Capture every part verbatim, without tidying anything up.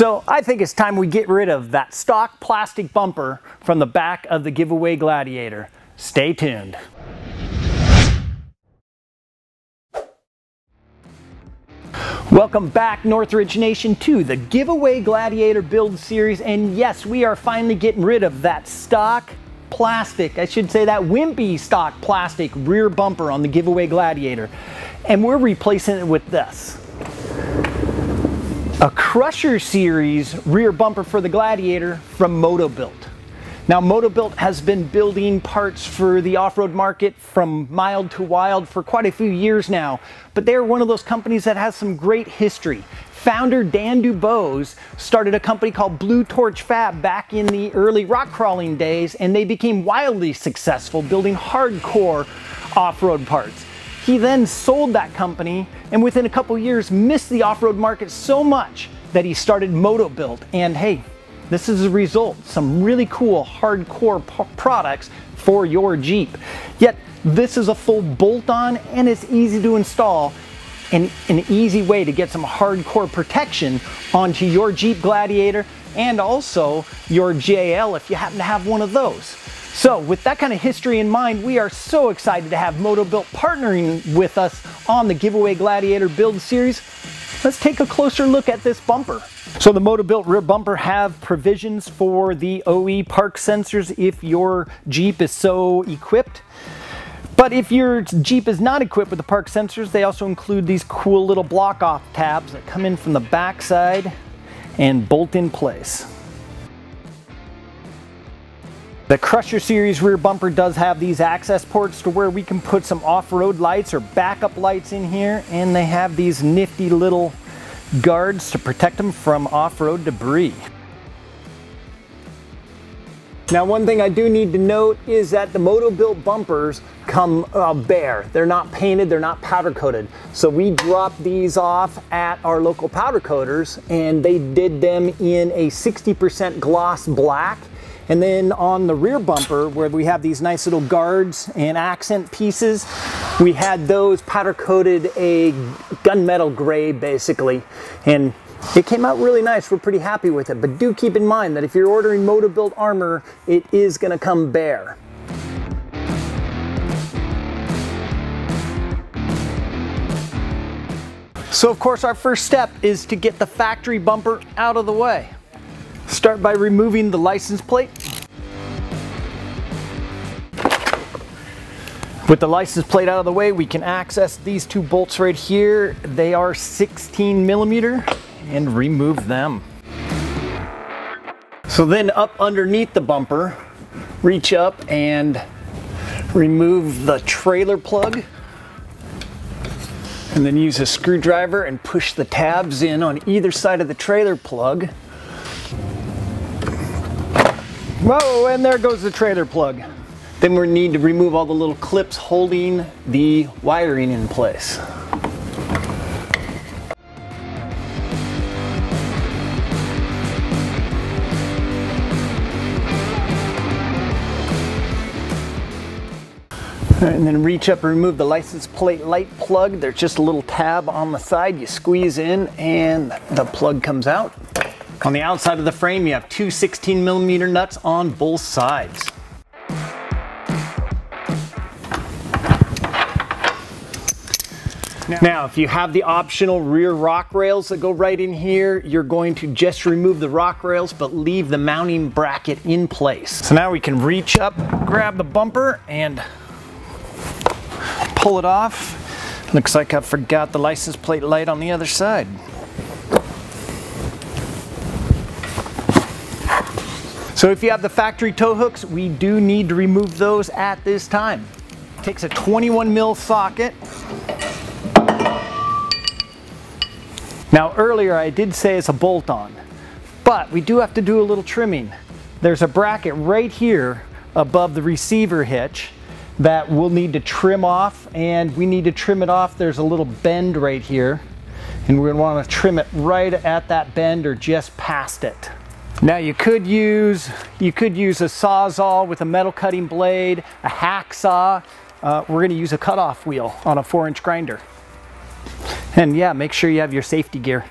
So I think it's time we get rid of that stock plastic bumper from the back of the Giveaway Gladiator. Stay tuned. Welcome back, Northridge Nation, to the Giveaway Gladiator build series. And yes, we are finally getting rid of that stock plastic, I should say that wimpy stock plastic rear bumper on the Giveaway Gladiator. And we're replacing it with this. A Crusher Series rear bumper for the Gladiator from Motobilt. Now, Motobilt has been building parts for the off-road market from mild to wild for quite a few years now, but they're one of those companies that has some great history. Founder Dan Dubose started a company called Blue Torch Fab back in the early rock crawling days, and they became wildly successful building hardcore off-road parts. He then sold that company and within a couple years missed the off-road market so much that he started Motobilt. And hey, this is the result, some really cool hardcore products for your Jeep. Yet this is a full bolt-on and it's easy to install and an easy way to get some hardcore protection onto your Jeep Gladiator and also your J L if you happen to have one of those. So with that kind of history in mind, we are so excited to have Motobilt partnering with us on the Giveaway Gladiator build series. Let's take a closer look at this bumper. So the Motobilt rear bumper have provisions for the O E park sensors if your Jeep is so equipped. But if your Jeep is not equipped with the park sensors, they also include these cool little block off tabs that come in from the backside and bolt in place. The Crusher Series rear bumper does have these access ports to where we can put some off-road lights or backup lights in here, and they have these nifty little guards to protect them from off-road debris. Now, one thing I do need to note is that the Motobilt bumpers come uh, bare. They're not painted, they're not powder coated. So we dropped these off at our local powder coaters and they did them in a sixty percent gloss black. And then on the rear bumper, where we have these nice little guards and accent pieces, we had those powder coated a gunmetal gray basically. And it came out really nice. We're pretty happy with it. But do keep in mind that if you're ordering Motobilt armor, it is going to come bare. So of course our first step is to get the factory bumper out of the way. Start by removing the license plate. With the license plate out of the way, we can access these two bolts right here. They are sixteen millimeter, and remove them. So then up underneath the bumper, reach up and remove the trailer plug. And then use a screwdriver and push the tabs in on either side of the trailer plug. Whoa, and there goes the trailer plug. Then we need to remove all the little clips holding the wiring in place. All right, and then reach up and remove the license plate light plug. There's just a little tab on the side. You squeeze in and the plug comes out. On the outside of the frame, you have two sixteen millimeter nuts on both sides. Now, now, if you have the optional rear rock rails that go right in here, you're going to just remove the rock rails, but leave the mounting bracket in place. So now we can reach up, grab the bumper, and pull it off. Looks like I forgot the license plate light on the other side. So if you have the factory tow hooks, we do need to remove those at this time. It takes a twenty-one mil socket. Now earlier I did say it's a bolt-on, but we do have to do a little trimming. There's a bracket right here above the receiver hitch that we'll need to trim off, and we need to trim it off. There's a little bend right here, and we're gonna wanna trim it right at that bend or just past it. Now you could use you could use a sawzall with a metal cutting blade, a hacksaw. Uh, we're going to use a cutoff wheel on a four inch grinder. And yeah, make sure you have your safety gear.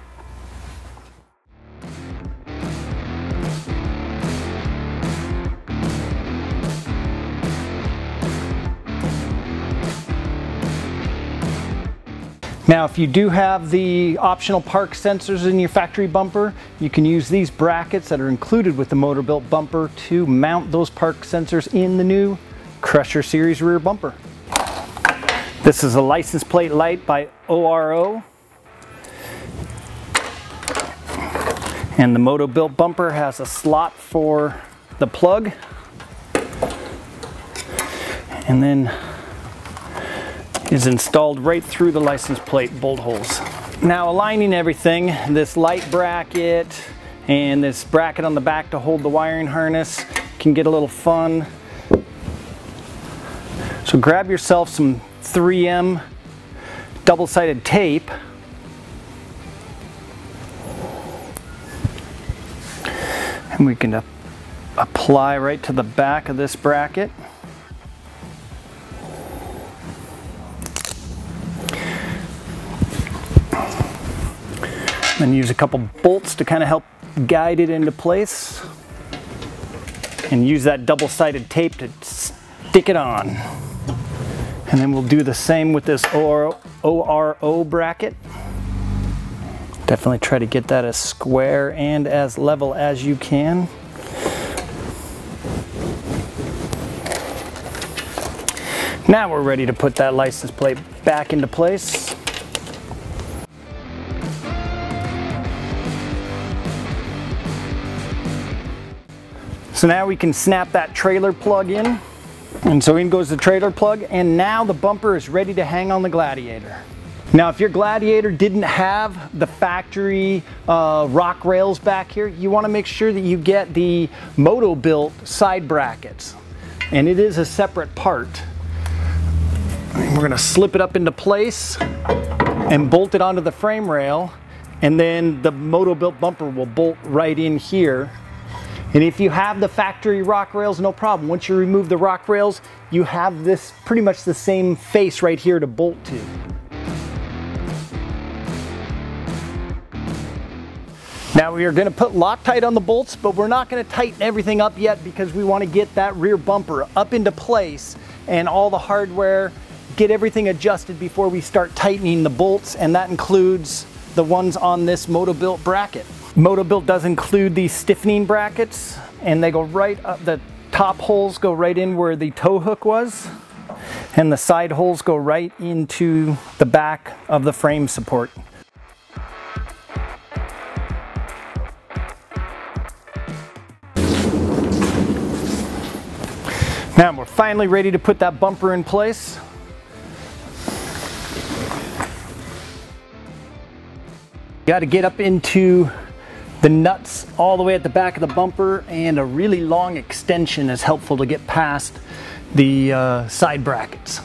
Now, if you do have the optional park sensors in your factory bumper, you can use these brackets that are included with the Motobilt bumper to mount those park sensors in the new Crusher Series rear bumper. This is a license plate light by O R O. And the Motobilt bumper has a slot for the plug. And then is installed right through the license plate bolt holes. Now, aligning everything, this light bracket and this bracket on the back to hold the wiring harness can get a little fun. So grab yourself some three M double-sided tape and we can apply right to the back of this bracket. And use a couple bolts to kind of help guide it into place. And use that double-sided tape to stick it on. And then we'll do the same with this O R O bracket. Definitely try to get that as square and as level as you can. Now we're ready to put that license plate back into place. So now we can snap that trailer plug in. And so in goes the trailer plug, and now the bumper is ready to hang on the Gladiator. Now, if your Gladiator didn't have the factory uh, rock rails back here, you want to make sure that you get the Motobilt side brackets. And it is a separate part. We're going to slip it up into place and bolt it onto the frame rail, and then the Motobilt bumper will bolt right in here. And if you have the factory rock rails, no problem. Once you remove the rock rails, you have this pretty much the same face right here to bolt to. Now we are going to put Loctite on the bolts, but we're not going to tighten everything up yet because we want to get that rear bumper up into place and all the hardware, get everything adjusted before we start tightening the bolts, and that includes the ones on this Motobilt bracket. Motobilt does include these stiffening brackets, and they go right up, the top holes go right in where the tow hook was, and the side holes go right into the back of the frame support. Now we're finally ready to put that bumper in place. Got to get up into the nuts all the way at the back of the bumper, and a really long extension is helpful to get past the uh, side brackets.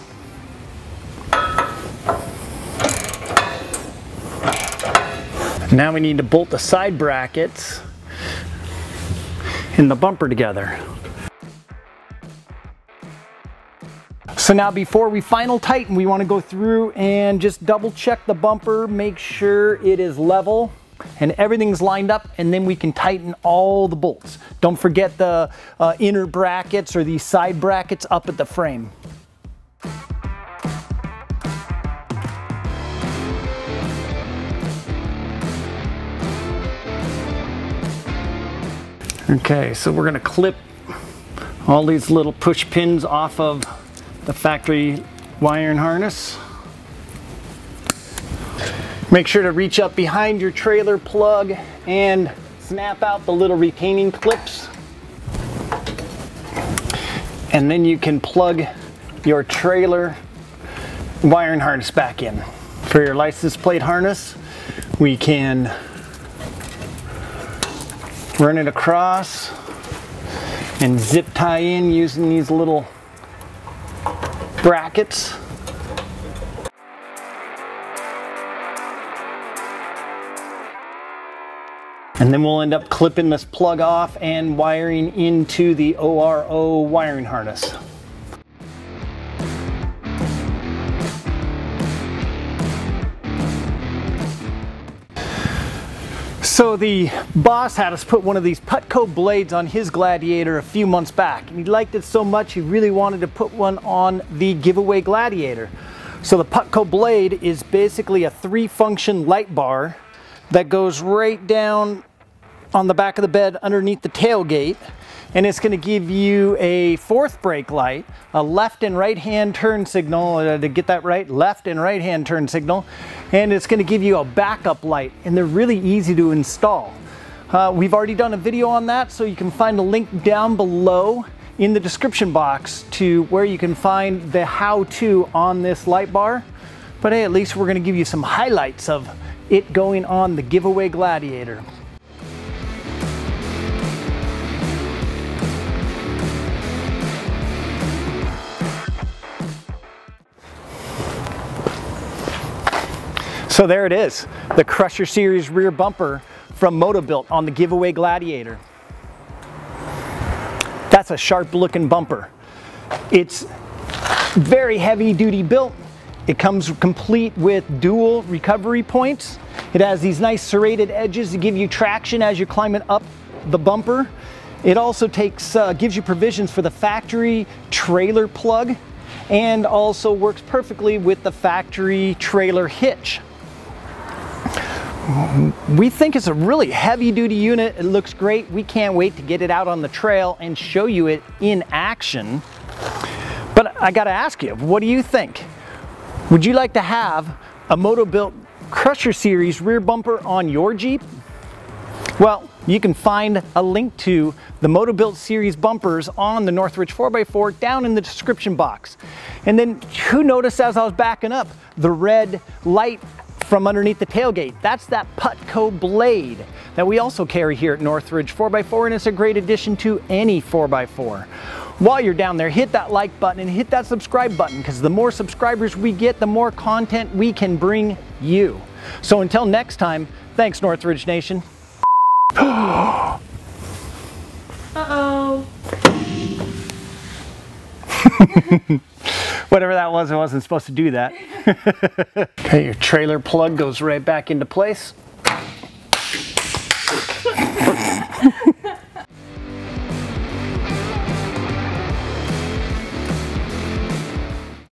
Now we need to bolt the side brackets and the bumper together. So now, before we final tighten, we want to go through and just double check the bumper, make sure it is level and everything's lined up, and then we can tighten all the bolts. Don't forget the uh, inner brackets or these side brackets up at the frame. Okay, so we're going to clip all these little push pins off of the factory wiring harness. Make sure to reach up behind your trailer plug and snap out the little retaining clips. And then you can plug your trailer wiring harness back in. For your license plate harness, we can run it across and zip tie in using these little brackets. And then we'll end up clipping this plug off and wiring into the O R O wiring harness. So the boss had us put one of these Putco blades on his Gladiator a few months back, and he liked it so much he really wanted to put one on the Giveaway Gladiator. So the Putco blade is basically a three function light bar that goes right down on the back of the bed underneath the tailgate, and it's gonna give you a fourth brake light, a left and right hand turn signal, uh, to get that right, left and right hand turn signal, and it's gonna give you a backup light, and they're really easy to install. Uh, we've already done a video on that, so you can find a link down below in the description box to where you can find the how-to on this light bar. But hey, at least we're gonna give you some highlights of it going on the Giveaway Gladiator. So there it is, the Crusher Series rear bumper from Motobilt on the Giveaway Gladiator. That's a sharp looking bumper. It's very heavy duty built. It comes complete with dual recovery points. It has these nice serrated edges to give you traction as you're climbing up the bumper. It also takes, uh, gives you provisions for the factory trailer plug, and also works perfectly with the factory trailer hitch. We think it's a really heavy duty unit. It looks great. We can't wait to get it out on the trail and show you it in action. But I gotta ask you, what do you think? Would you like to have a Motobilt Crusher Series rear bumper on your Jeep? Well, you can find a link to the Motobilt series bumpers on the Northridge four by four down in the description box. And then who noticed as I was backing up the red light from underneath the tailgate? That's that Putco blade that we also carry here at Northridge four by four, and it's a great addition to any four by four. While you're down there, hit that like button and hit that subscribe button, because the more subscribers we get, the more content we can bring you. So until next time, thanks Northridge Nation. Uh-oh. Whatever that was, I wasn't supposed to do that. Okay, your trailer plug goes right back into place.